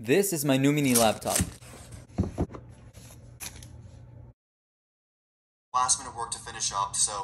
This is my new mini laptop. Last minute work to finish up, so